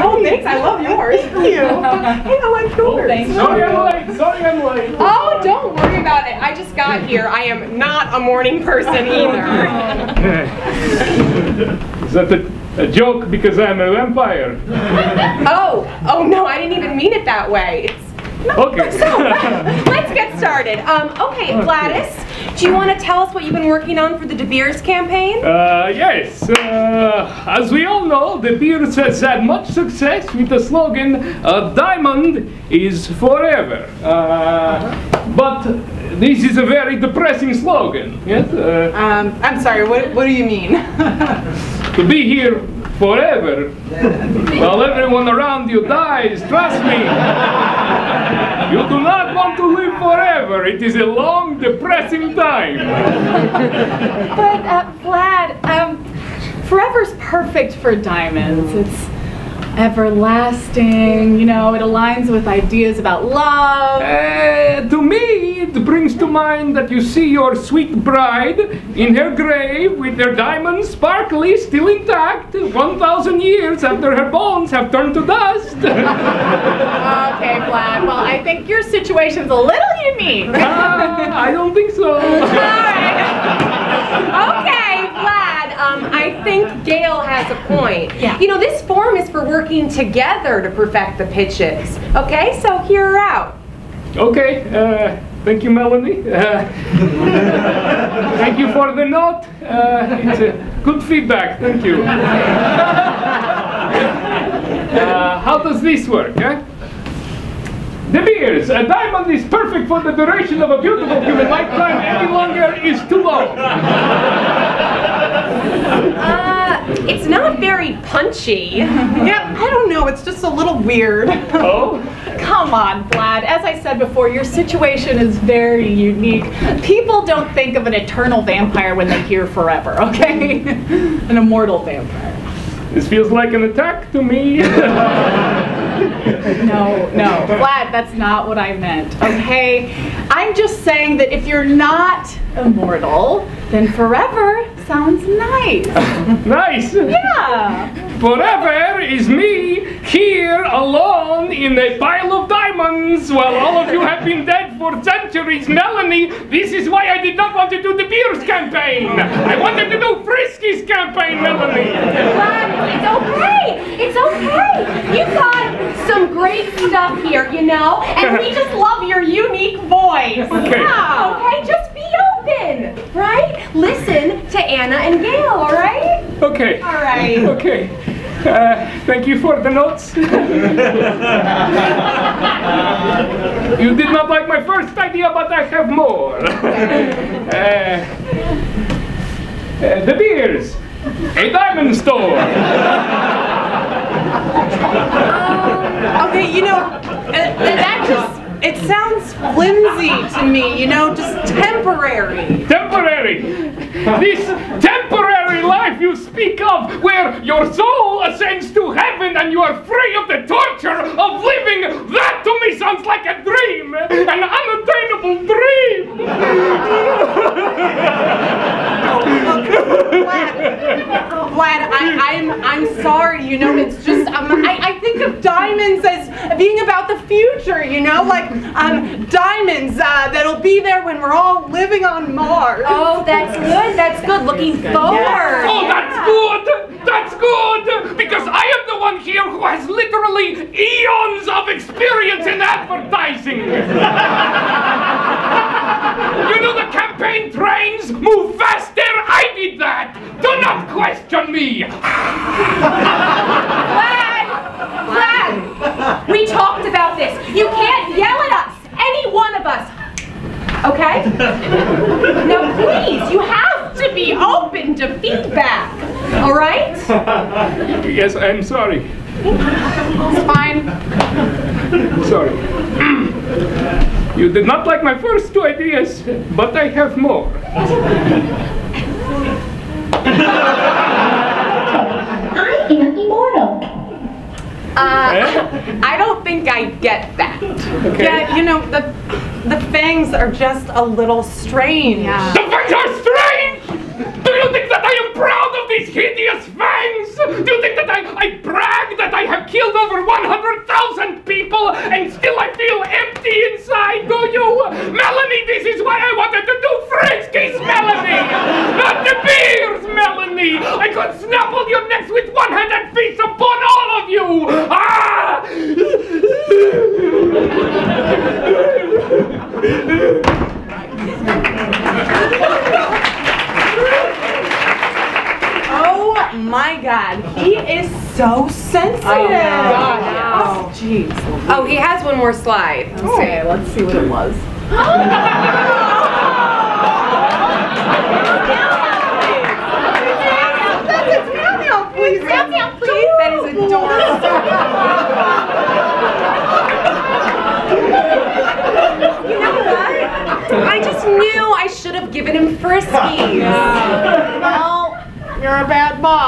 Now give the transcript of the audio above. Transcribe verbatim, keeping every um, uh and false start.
Great. Oh, thanks. I love yours. Thank you. Hey, I like yours. Oh, thank Sorry, you. I'm late. Sorry, I'm late. Oh, don't worry about it. I just got here. I am not a morning person either. Okay. Is that it? A joke because I'm a vampire. Oh, oh no, I didn't even mean it that way. It's no, okay. So let's, let's get started. Um, okay, okay, Gladys, do you want to tell us what you've been working on for the De Beers campaign? Uh, yes. Uh, as we all know, De Beers has had much success with the slogan, uh, Diamond is Forever. Uh, uh-huh. But this is a very depressing slogan. Yes? Uh, um, I'm sorry, what, what do you mean? To be here forever while everyone around you dies, trust me, you do not want to live forever. It is a long, depressing time. But, uh, Vlad, um, forever's perfect for diamonds. It's everlasting, you know, it aligns with ideas about love. Uh, to me, it brings to mind that you see your sweet bride in her grave with their diamonds sparkly, still intact, one thousand years after her bones have turned to dust. Okay, Vlad, well, I think your situation's a little unique. uh, I don't think so. Okay, Vlad, um, I think Gail has a point. Yeah. You know, this form is for working together to perfect the pitches. Okay, so hear her out. Okay, uh, thank you, Melanie. Uh, thank you for the note. Uh, it's uh, good feedback, thank you. Uh, how does this work? Eh? De Beers, a diamond is perfect for the duration of a beautiful human lifetime. Any longer is too long. Uh, it's not very punchy. Yeah, I don't know, it's just a little weird. Oh? Come on, Vlad. As I said before, your situation is very unique. People don't think of an eternal vampire when they hear forever, okay? An immortal vampire. This feels like an attack to me. No, no, Vlad, that's not what I meant, okay? I'm just saying that if you're not immortal, then forever sounds nice. Nice? Yeah. Forever is me here alone in a pile of diamonds while all of you have been dead for centuries. Melanie, this is why I did not want to do the De Beers campaign. I wanted to do Frisky's campaign, Melanie. Vlad, it's okay. It's okay. You got some great stuff here, you know? And we just love your unique voice. Okay. Yeah, okay? Just be open, right? Listen to Anna and Gail, all right? Okay. All right. Okay. Uh, thank you for the notes. uh, you did not like my first idea, but I have more. uh, uh, De Beers, a diamond store. Um, okay, you know, uh, that just. It sounds flimsy to me, you know, just temporary. Temporary? This temporary life you speak of, where your soul ascends to heaven and you are free of the torture of living, that to me sounds like a dream, an unattainable dream. Oh, Vlad, Vlad I, I'm, I'm sorry, you know, it's just, um, I, I think of diamonds as being about the future, you know, like, Um, diamonds uh, that'll be there when we're all living on Mars. Oh, that's good. That's good. Looking forward. Yeah. Oh, that's good. That's good. Because I am the one here who has literally eons of experience in advertising. You know, the campaign trains move faster. I did that. Do not question me. Vlad, we talked about this. You can't yell at us, any one of us, okay? Now please, you have to be open to feedback, all right? Yes, I'm sorry. It's fine. Sorry. You did not like my first two ideas, but I have more. I am immortal. Uh, I don't think I get that. Okay. Yeah, you know, the the fangs are just a little strange. Yeah. The fangs are strange? Do you think that I am proud of these hideous fangs? Do you think that I, I brag that I have killed is so sensitive. Oh, wow. Wow. Jeez. Oh, he has one more slide. Oh. Okay, let's see what it was. That's its meow meow, please. Meow meow, please. That is adorable. You know what? I just knew I should have given him Frisky's. Yeah. Well, you're a bad mom.